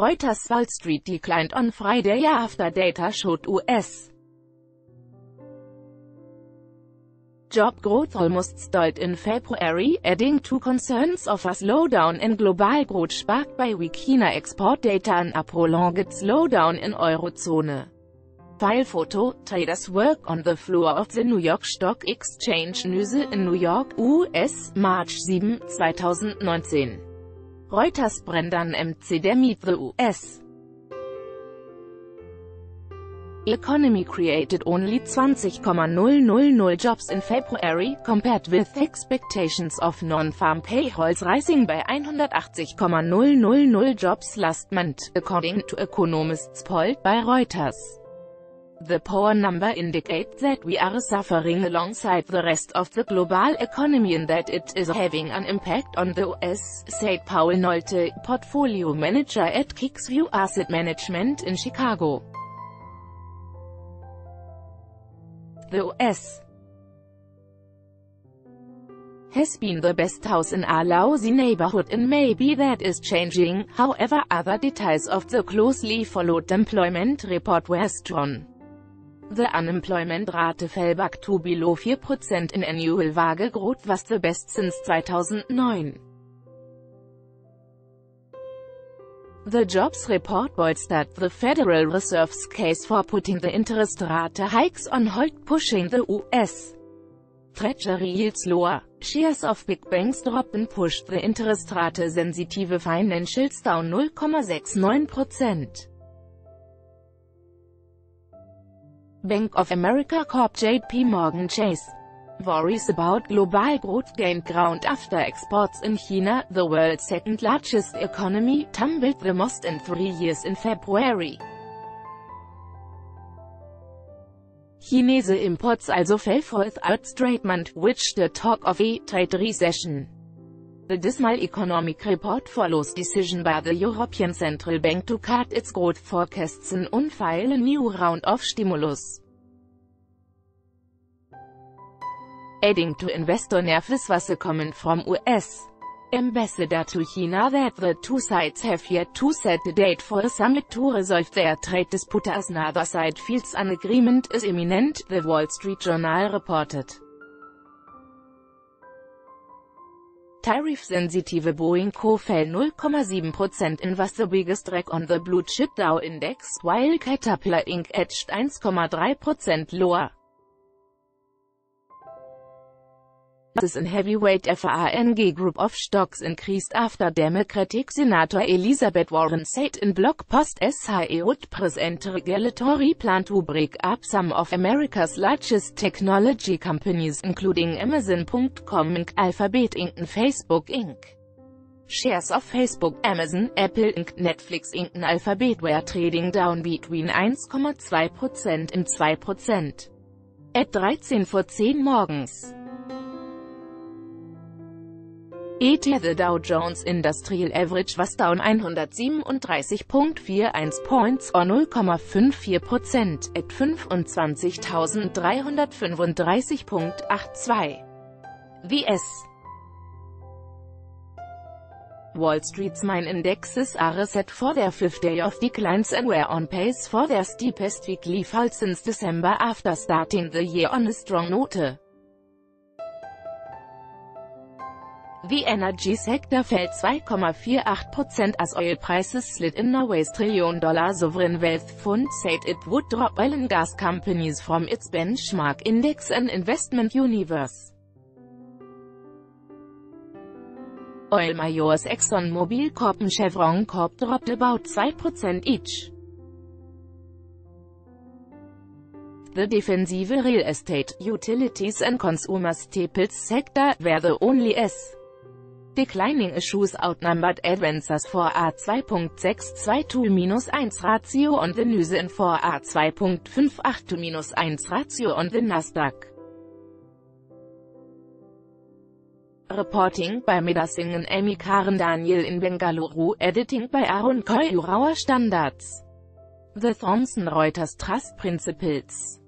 Reuters Wall Street declined on Friday after data showed U.S. job growth almost stalled in February, adding to concerns of a slowdown in global growth sparked by weak China export data and a prolonged slowdown in Eurozone. File photo, traders work on the floor of the New York Stock Exchange news in New York, US, March 7, 2019. Reuters Brendan MC der meet the US economy created only 20,000 jobs in February, compared with expectations of non-farm payrolls rising by 180,000 jobs last month, according to economists polled by Reuters. The poor number indicates that we are suffering alongside the rest of the global economy and that it is having an impact on the US, said Paul Nolte, portfolio manager at Kixview Asset Management in Chicago. The U.S. has been the best house in a lousy neighborhood, and maybe that is changing. However, other details of the closely followed employment report were strong. The unemployment rate fell back to below 4% in annual wage growth, was the best since 2009. The jobs report bolstered the Federal Reserve's case for putting the interest rate hikes on hold, pushing the U.S. Treasury yields lower. Shares of big banks dropped and pushed the interest rate-sensitive financials down 0.69%. Bank of America Corp. JP Morgan Chase worries about global growth gained ground after exports in China, the world's second-largest economy, tumbled the most in 3 years in February. Chinese imports also fell for the third straight month, which the talk of a trade recession. The dismal economic report follows decision by the European Central Bank to cut its growth forecasts and unveil a new round of stimulus, adding to investor nerves was a comment from U.S. Ambassador to China that the two sides have yet to set a date for a summit to resolve their trade dispute, as neither side feels an agreement is imminent, the Wall Street Journal reported. Tariff-sensitive Boeing Co. fell 0.7% and was the biggest drag on the blue chip Dow index, while Caterpillar Inc. edged 1.3% lower. Losses in heavyweight FANG group of stocks increased after Democratic Senator Elizabeth Warren said in blog post she would present a regulatory plan to break up some of America's largest technology companies, including Amazon.com Inc., Alphabet Inc. and Facebook Inc. Shares of Facebook, Amazon, Apple Inc., Netflix Inc. and Alphabet were trading down between 1.2% and 2% at 10:10 morgens. The Dow Jones Industrial Average was down 137.41 points or 0.54% at 25.335.82 VS. Wall Street's main indexes are set for their fifth day of declines and were on pace for their steepest weekly fall since December after starting the year on a strong note. The energy sector fell 2.48% as oil prices slid in Norway's $1 trillion sovereign wealth fund said it would drop oil and gas companies from its benchmark index and investment universe. Oil majors Exxon Mobil Corp and Chevron Corp dropped about 2% each. The defensive real estate, utilities and consumer staples sector were the only S. declining issues outnumbered advances for a 2.622-1 ratio on the NYSE and for a 2.582-1 ratio on the Nasdaq. Reporting by Medasingh and Amy Karen Daniel in Bengaluru, editing by Arun Koil Standards. The Thomson Reuters Trust Principles.